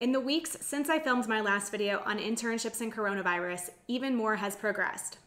In the weeks since I filmed my last video on internships and coronavirus, even more has progressed,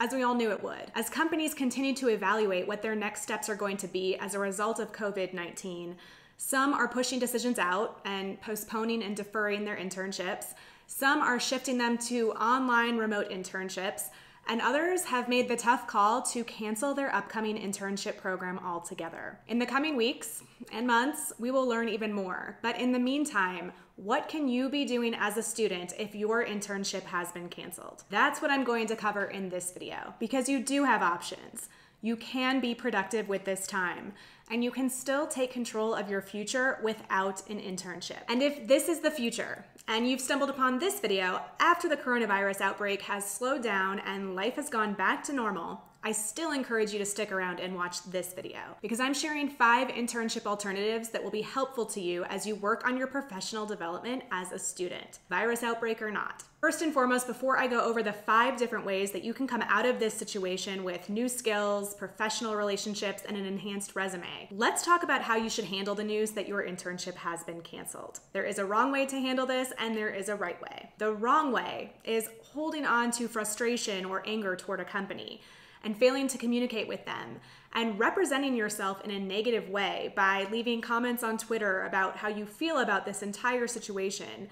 as we all knew it would. As companies continue to evaluate what their next steps are going to be as a result of COVID-19, some are pushing decisions out and postponing and deferring their internships. Some are shifting them to online remote internships, and others have made the tough call to cancel their upcoming internship program altogether. In the coming weeks and months, we will learn even more. But in the meantime, what can you be doing as a student if your internship has been canceled? That's what I'm going to cover in this video, because you do have options. You can be productive with this time, and you can still take control of your future without an internship. And if this is the future, and you've stumbled upon this video after the coronavirus outbreak has slowed down and life has gone back to normal, I still encourage you to stick around and watch this video, because I'm sharing 5 internship alternatives that will be helpful to you as you work on your professional development as a student, virus outbreak or not. First and foremost, before I go over the 5 different ways that you can come out of this situation with new skills, professional relationships, and an enhanced resume, let's talk about how you should handle the news that your internship has been canceled. There is a wrong way to handle this, and there is a right way. The wrong way is holding on to frustration or anger toward a company and failing to communicate with them, and representing yourself in a negative way by leaving comments on Twitter about how you feel about this entire situation.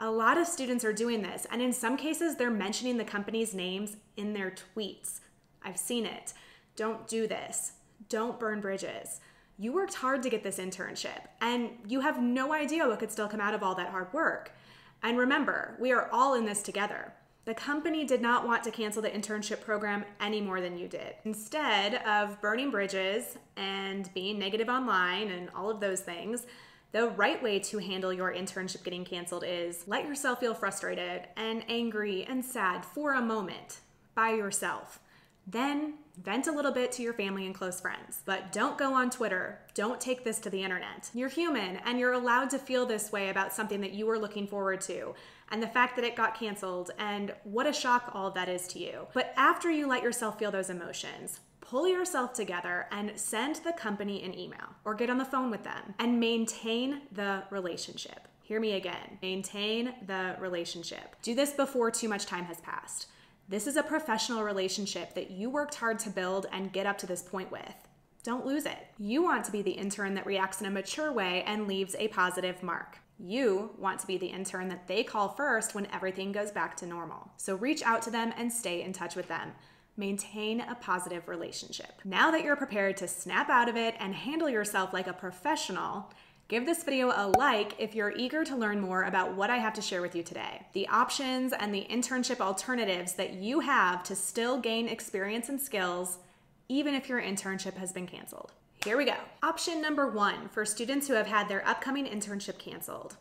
A lot of students are doing this, and in some cases, they're mentioning the company's names in their tweets. I've seen it. Don't do this. Don't burn bridges. You worked hard to get this internship, and you have no idea what could still come out of all that hard work. And remember, we are all in this together. The company did not want to cancel the internship program any more than you did. Instead of burning bridges and being negative online and all of those things, the right way to handle your internship getting canceled is let yourself feel frustrated and angry and sad for a moment by yourself. Then vent a little bit to your family and close friends. But don't go on Twitter. Don't take this to the internet. You're human, and you're allowed to feel this way about something that you were looking forward to, and the fact that it got canceled, and what a shock all that is to you. But after you let yourself feel those emotions, pull yourself together and send the company an email or get on the phone with them and maintain the relationship. Hear me again, maintain the relationship. Do this before too much time has passed. This is a professional relationship that you worked hard to build and get up to this point with. Don't lose it. You want to be the intern that reacts in a mature way and leaves a positive mark. You want to be the intern that they call first when everything goes back to normal. So reach out to them and stay in touch with them. Maintain a positive relationship. Now that you're prepared to snap out of it and handle yourself like a professional, give this video a like if you're eager to learn more about what I have to share with you today, the options and the internship alternatives that you have to still gain experience and skills, even if your internship has been canceled. Here we go. Option number 1 for students who have had their upcoming internship canceled: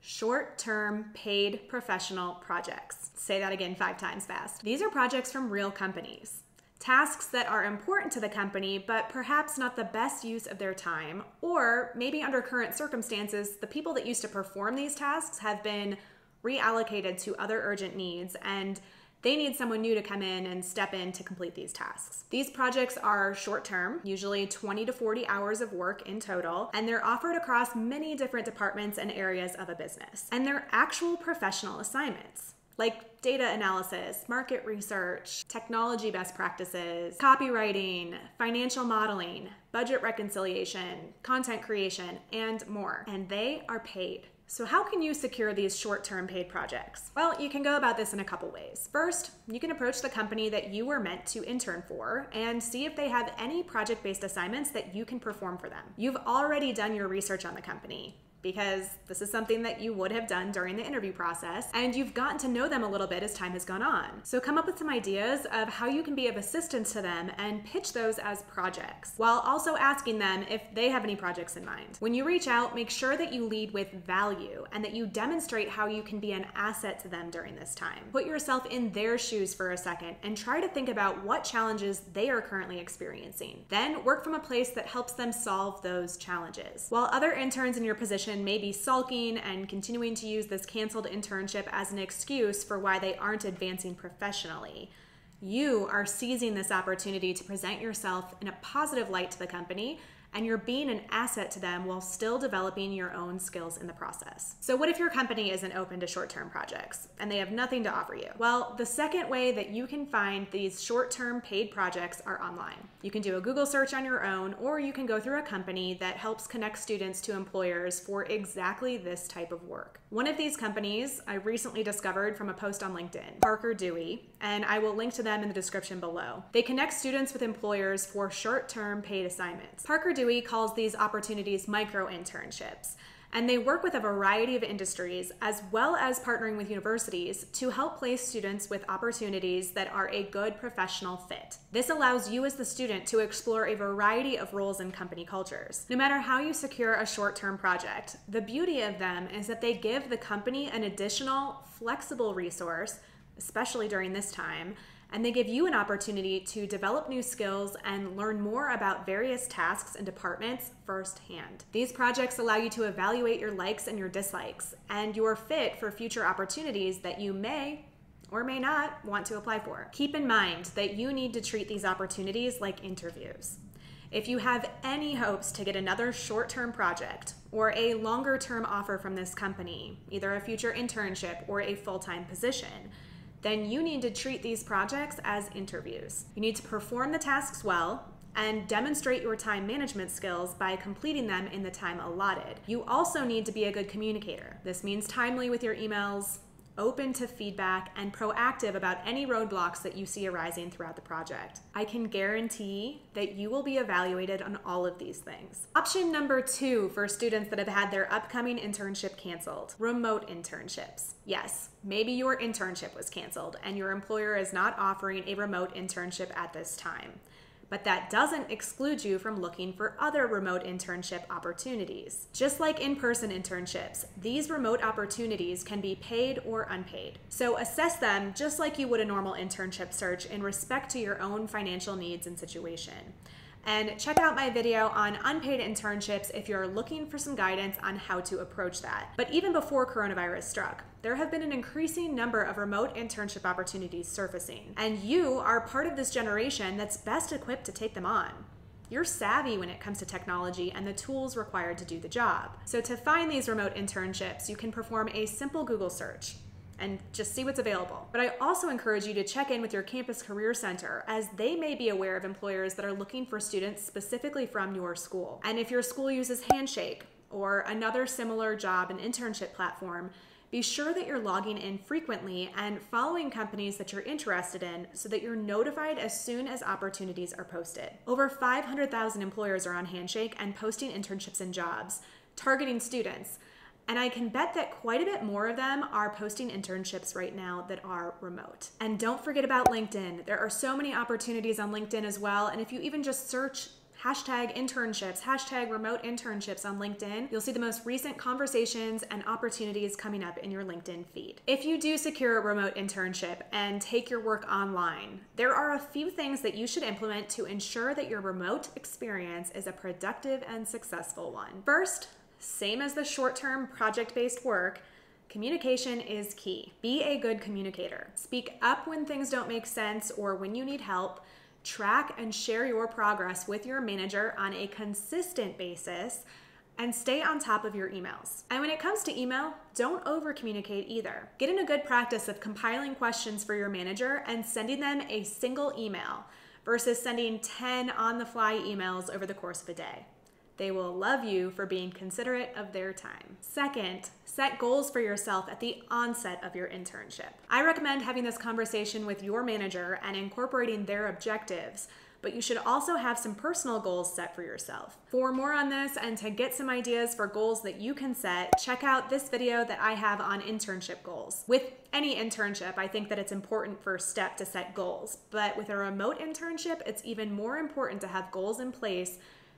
short-term paid professional projects. Say that again 5 times fast. These are projects from real companies. Tasks that are important to the company, but perhaps not the best use of their time, or maybe under current circumstances, the people that used to perform these tasks have been reallocated to other urgent needs, and they need someone new to come in and step in to complete these tasks. These projects are short-term, usually 20 to 40 hours of work in total, and they're offered across many different departments and areas of a business. And they're actual professional assignments, like data analysis, market research, technology best practices, copywriting, financial modeling, budget reconciliation, content creation, and more. And they are paid. So how can you secure these short-term paid projects? Well, you can go about this in a couple ways. First, you can approach the company that you were meant to intern for and see if they have any project-based assignments that you can perform for them. You've already done your research on the company, because this is something that you would have done during the interview process, and you've gotten to know them a little bit as time has gone on. So come up with some ideas of how you can be of assistance to them and pitch those as projects, while also asking them if they have any projects in mind. When you reach out, make sure that you lead with value and that you demonstrate how you can be an asset to them during this time. Put yourself in their shoes for a second and try to think about what challenges they are currently experiencing. Then work from a place that helps them solve those challenges. While other interns in your position may be sulking and continuing to use this canceled internship as an excuse for why they aren't advancing professionally, you are seizing this opportunity to present yourself in a positive light to the company and you're being an asset to them while still developing your own skills in the process. So what if your company isn't open to short-term projects and they have nothing to offer you? Well, the second way that you can find these short-term paid projects are online. You can do a Google search on your own, or you can go through a company that helps connect students to employers for exactly this type of work. One of these companies I recently discovered from a post on LinkedIn, Parker Dewey, and I will link to them in the description below. They connect students with employers for short-term paid assignments. Parker Dewey calls these opportunities micro-internships, and they work with a variety of industries as well as partnering with universities to help place students with opportunities that are a good professional fit. This allows you as the student to explore a variety of roles in company cultures. No matter how you secure a short-term project, the beauty of them is that they give the company an additional flexible resource, especially during this time, and they give you an opportunity to develop new skills and learn more about various tasks and departments firsthand. These projects allow you to evaluate your likes and your dislikes and your fit for future opportunities that you may or may not want to apply for. Keep in mind that you need to treat these opportunities like interviews. If you have any hopes to get another short-term project or a longer-term offer from this company, either a future internship or a full-time position, then you need to treat these projects as interviews. You need to perform the tasks well and demonstrate your time management skills by completing them in the time allotted. You also need to be a good communicator. This means timely with your emails, open to feedback, and proactive about any roadblocks that you see arising throughout the project. I can guarantee that you will be evaluated on all of these things. Option number two for students that have had their upcoming internship canceled, remote internships. Yes, maybe your internship was canceled and your employer is not offering a remote internship at this time, but that doesn't exclude you from looking for other remote internship opportunities. Just like in-person internships, these remote opportunities can be paid or unpaid. So assess them just like you would a normal internship search in respect to your own financial needs and situation. And check out my video on unpaid internships if you're looking for some guidance on how to approach that. But even before coronavirus struck, there have been an increasing number of remote internship opportunities surfacing, and you are part of this generation that's best equipped to take them on. You're savvy when it comes to technology and the tools required to do the job. So to find these remote internships, you can perform a simple Google search and just see what's available. But I also encourage you to check in with your campus career center, as they may be aware of employers that are looking for students specifically from your school. And if your school uses Handshake or another similar job and internship platform, be sure that you're logging in frequently and following companies that you're interested in so that you're notified as soon as opportunities are posted. Over 500,000 employers are on Handshake and posting internships and jobs, targeting students. And I can bet that quite a bit more of them are posting internships right now that are remote. And don't forget about LinkedIn. There are so many opportunities on LinkedIn as well. And if you even just search hashtag internships, hashtag remote internships on LinkedIn, you'll see the most recent conversations and opportunities coming up in your LinkedIn feed. If you do secure a remote internship and take your work online, there are a few things that you should implement to ensure that your remote experience is a productive and successful one. First, same as the short-term project-based work, communication is key. Be a good communicator. Speak up when things don't make sense or when you need help. Track and share your progress with your manager on a consistent basis, and stay on top of your emails. And when it comes to email, don't over-communicate either. Get in a good practice of compiling questions for your manager and sending them a single email versus sending 10 on-the-fly emails over the course of a day. They will love you for being considerate of their time. Second, set goals for yourself at the onset of your internship. I recommend having this conversation with your manager and incorporating their objectives, but you should also have some personal goals set for yourself. For more on this and to get some ideas for goals that you can set, check out this video that I have on internship goals. With any internship, I think that it's important first step to set goals, but with a remote internship, it's even more important to have goals in place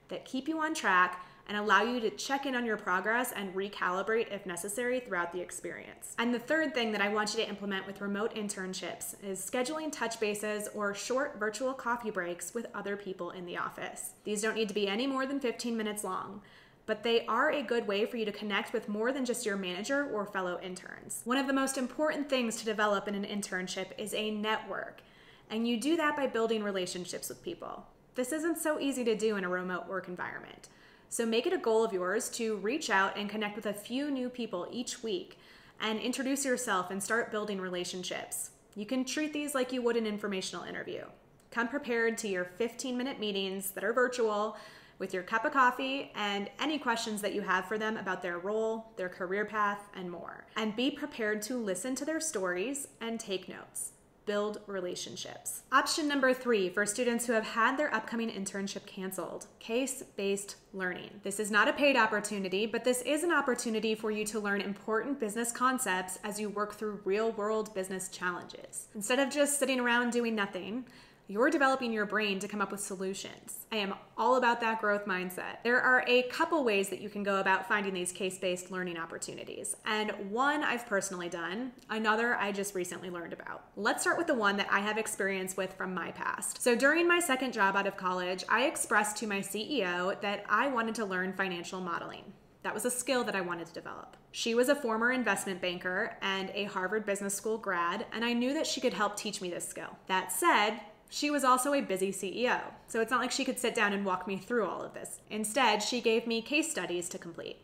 that keep you on track and allow you to check in on your progress and recalibrate if necessary throughout the experience. And the third thing that I want you to implement with remote internships is scheduling touch bases or short virtual coffee breaks with other people in the office. These don't need to be any more than 15 minutes long, but they are a good way for you to connect with more than just your manager or fellow interns. One of the most important things to develop in an internship is a network, and you do that by building relationships with people. This isn't so easy to do in a remote work environment. So make it a goal of yours to reach out and connect with a few new people each week and introduce yourself and start building relationships. You can treat these like you would an informational interview. Come prepared to your 15-minute meetings that are virtual with your cup of coffee and any questions that you have for them about their role, their career path, and more. And be prepared to listen to their stories and take notes. Build relationships. Option number 3 for students who have had their upcoming internship canceled, case-based learning. This is not a paid opportunity, but this is an opportunity for you to learn important business concepts as you work through real-world business challenges. Instead of just sitting around doing nothing, you're developing your brain to come up with solutions. I am all about that growth mindset. There are a couple ways that you can go about finding these case-based learning opportunities. And one I've personally done, another I just recently learned about. Let's start with the one that I have experience with from my past. So during my second job out of college, I expressed to my CEO that I wanted to learn financial modeling. That was a skill that I wanted to develop. She was a former investment banker and a Harvard Business School grad, and I knew that she could help teach me this skill. That said, she was also a busy CEO, so it's not like she could sit down and walk me through all of this. Instead, she gave me case studies to complete,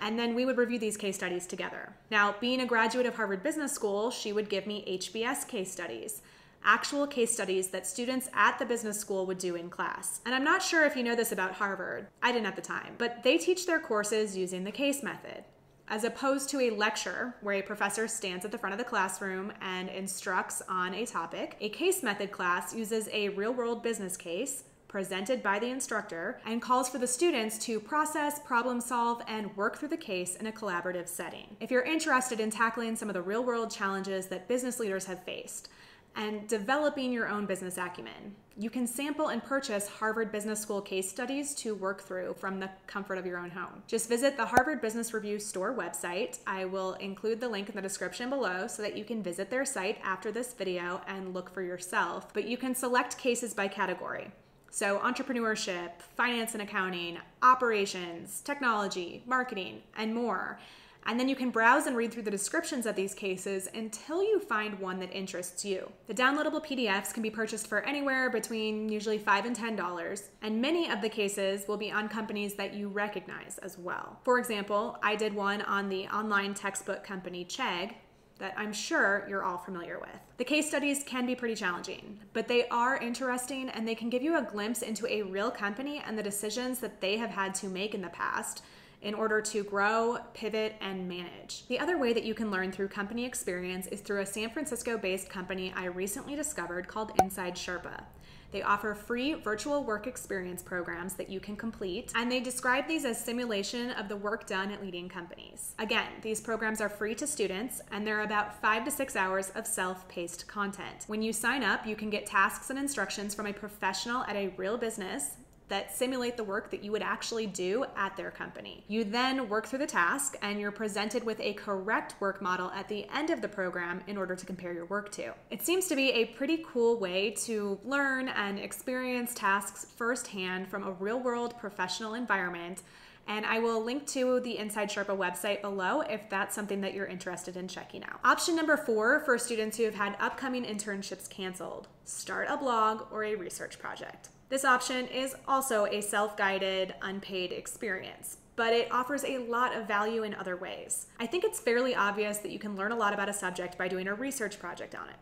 and then we would review these case studies together. Now, being a graduate of Harvard Business School, she would give me HBS case studies, actual case studies that students at the business school would do in class. And I'm not sure if you know this about Harvard, I didn't at the time, but they teach their courses using the case method, as opposed to a lecture where a professor stands at the front of the classroom and instructs on a topic. A case method class uses a real-world business case presented by the instructor and calls for the students to process, problem solve, and work through the case in a collaborative setting. If you're interested in tackling some of the real-world challenges that business leaders have faced and developing your own business acumen, you can sample and purchase Harvard Business School case studies to work through from the comfort of your own home. Just visit the Harvard Business Review store website. I will include the link in the description below so that you can visit their site after this video and look for yourself. But you can select cases by category. So entrepreneurship, finance and accounting, operations, technology, marketing, and more. And then you can browse and read through the descriptions of these cases until you find one that interests you. The downloadable PDFs can be purchased for anywhere between usually $5 and $10, and many of the cases will be on companies that you recognize as well. For example, I did one on the online textbook company Chegg that I'm sure you're all familiar with. The case studies can be pretty challenging, but they are interesting and they can give you a glimpse into a real company and the decisions that they have had to make in the past in order to grow, pivot, and manage. The other way that you can learn through company experience is through a San Francisco-based company I recently discovered called InsideSherpa. They offer free virtual work experience programs that you can complete, and they describe these as simulation of the work done at leading companies. Again, these programs are free to students, and they're about 5 to 6 hours of self-paced content. When you sign up, you can get tasks and instructions from a professional at a real business that simulate the work that you would actually do at their company. You then work through the task and you're presented with a correct work model at the end of the program in order to compare your work to. It seems to be a pretty cool way to learn and experience tasks firsthand from a real-world professional environment, and I will link to the InsideSherpa website below if that's something that you're interested in checking out. Option number 4 for students who have had upcoming internships canceled, start a blog or a research project. This option is also a self-guided, unpaid experience, but it offers a lot of value in other ways. I think it's fairly obvious that you can learn a lot about a subject by doing a research project on it,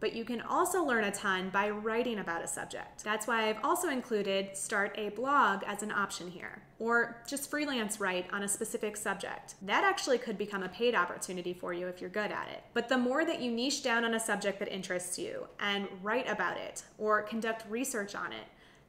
but you can also learn a ton by writing about a subject. That's why I've also included start a blog as an option here, or just freelance write on a specific subject. That actually could become a paid opportunity for you if you're good at it. But the more that you niche down on a subject that interests you and write about it or conduct research on it,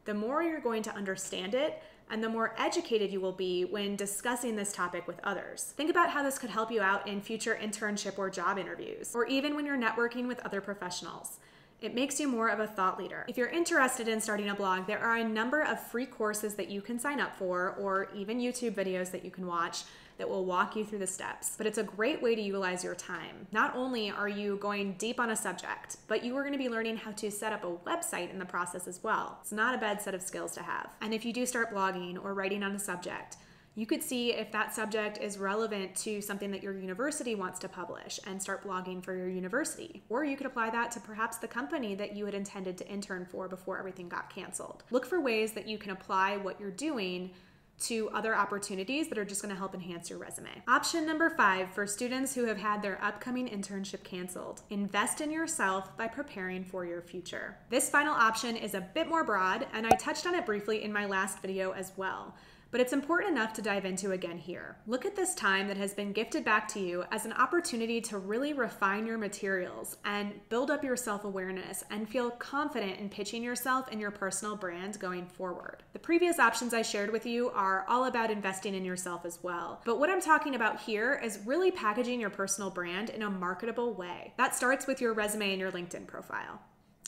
the more you're going to understand it and the more educated you will be when discussing this topic with others. Think about how this could help you out in future internship or job interviews, or even when you're networking with other professionals. It makes you more of a thought leader. If you're interested in starting a blog, there are a number of free courses that you can sign up for, or even YouTube videos that you can watch that will walk you through the steps. But it's a great way to utilize your time. Not only are you going deep on a subject, but you are going to be learning how to set up a website in the process as well. It's not a bad set of skills to have. And if you do start blogging or writing on a subject, you could see if that subject is relevant to something that your university wants to publish and start blogging for your university. Or you could apply that to perhaps the company that you had intended to intern for before everything got canceled. Look for ways that you can apply what you're doing to other opportunities that are just going to help enhance your resume. Option number 5 for students who have had their upcoming internship canceled. Invest in yourself by preparing for your future. This final option is a bit more broad, and I touched on it briefly in my last video as well, but it's important enough to dive into again here. Look at this time that has been gifted back to you as an opportunity to really refine your materials and build up your self-awareness and feel confident in pitching yourself and your personal brand going forward. The previous options I shared with you are all about investing in yourself as well, but what I'm talking about here is really packaging your personal brand in a marketable way. That starts with your resume and your LinkedIn profile.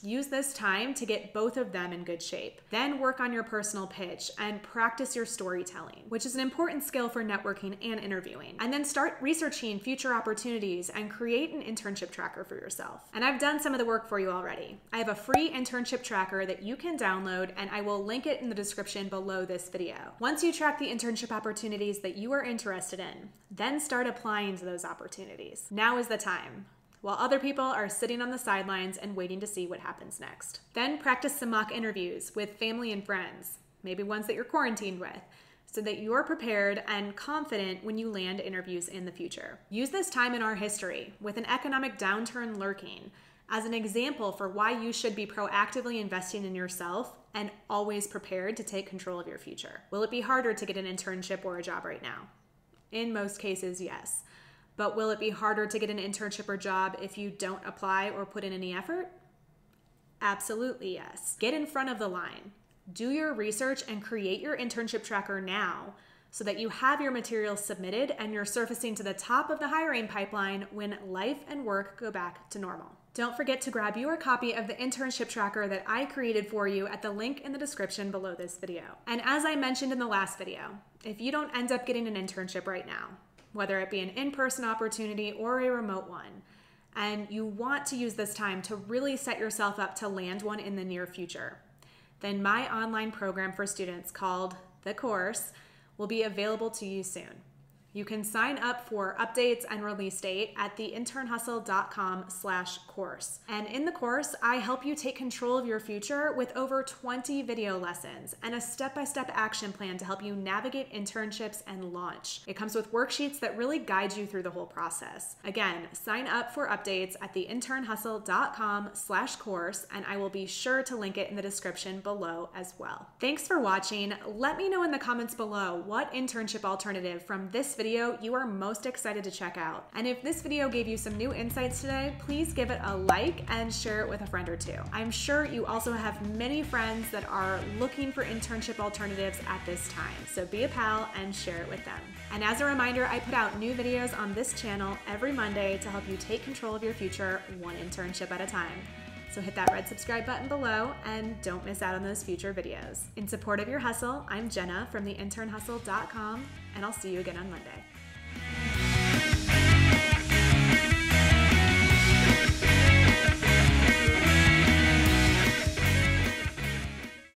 Use this time to get both of them in good shape. Then work on your personal pitch and practice your storytelling, which is an important skill for networking and interviewing. And then start researching future opportunities and create an internship tracker for yourself. And I've done some of the work for you already. I have a free internship tracker that you can download, and I will link it in the description below this video. Once you track the internship opportunities that you are interested in, then start applying to those opportunities. Now is the time, while other people are sitting on the sidelines and waiting to see what happens next. Then practice some mock interviews with family and friends, maybe ones that you're quarantined with, so that you're prepared and confident when you land interviews in the future. Use this time in our history, with an economic downturn lurking, as an example for why you should be proactively investing in yourself and always prepared to take control of your future. Will it be harder to get an internship or a job right now? In most cases, yes. But will it be harder to get an internship or job if you don't apply or put in any effort? Absolutely yes. Get in front of the line. Do your research and create your internship tracker now so that you have your materials submitted and you're surfacing to the top of the hiring pipeline when life and work go back to normal. Don't forget to grab your copy of the internship tracker that I created for you at the link in the description below this video. And as I mentioned in the last video, if you don't end up getting an internship right now, whether it be an in-person opportunity or a remote one, and you want to use this time to really set yourself up to land one in the near future, then my online program for students called The Course will be available to you soon. You can sign up for updates and release date at theinternhustle.com/course. And in the course, I help you take control of your future with over 20 video lessons and a step-by-step action plan to help you navigate internships and launch. It comes with worksheets that really guide you through the whole process. Again, sign up for updates at theinternhustle.com/course, and I will be sure to link it in the description below as well. Thanks for watching. Let me know in the comments below what internship alternative from this video you are most excited to check out. And if this video gave you some new insights today, please give it a like and share it with a friend or two. I'm sure you also have many friends that are looking for internship alternatives at this time, so be a pal and share it with them. And as a reminder, I put out new videos on this channel every Monday to help you take control of your future one internship at a time. So hit that red subscribe button below and don't miss out on those future videos. In support of your hustle, I'm Jenna from theinternhustle.com, and I'll see you again on Monday.